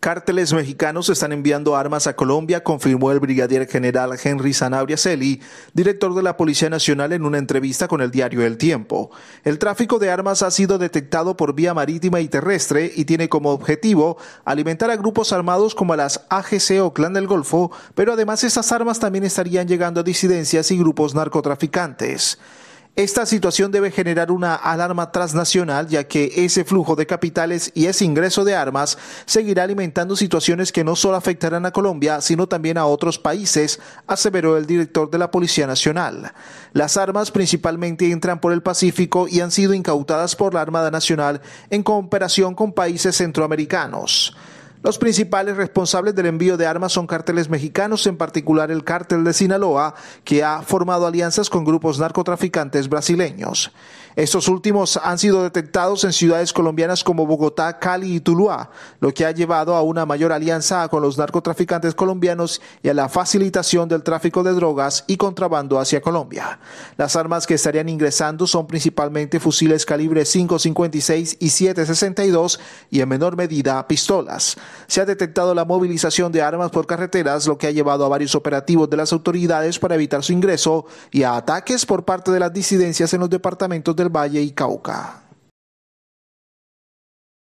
Cárteles mexicanos están enviando armas a Colombia, confirmó el brigadier general Henry Sanabria Selli, director de la Policía Nacional, en una entrevista con el diario El Tiempo. El tráfico de armas ha sido detectado por vía marítima y terrestre y tiene como objetivo alimentar a grupos armados como las AGC o Clan del Golfo, pero además estas armas también estarían llegando a disidencias y grupos narcotraficantes. Esta situación debe generar una alarma transnacional, ya que ese flujo de capitales y ese ingreso de armas seguirá alimentando situaciones que no solo afectarán a Colombia, sino también a otros países, aseveró el director de la Policía Nacional. Las armas principalmente entran por el Pacífico y han sido incautadas por la Armada Nacional en cooperación con países centroamericanos. Los principales responsables del envío de armas son cárteles mexicanos, en particular el Cártel de Sinaloa, que ha formado alianzas con grupos narcotraficantes brasileños. Estos últimos han sido detectados en ciudades colombianas como Bogotá, Cali y Tuluá, lo que ha llevado a una mayor alianza con los narcotraficantes colombianos y a la facilitación del tráfico de drogas y contrabando hacia Colombia. Las armas que estarían ingresando son principalmente fusiles calibre 5.56 y 7.62 y en menor medida pistolas. Se ha detectado la movilización de armas por carreteras, lo que ha llevado a varios operativos de las autoridades para evitar su ingreso y a ataques por parte de las disidencias en los departamentos del Valle y Cauca.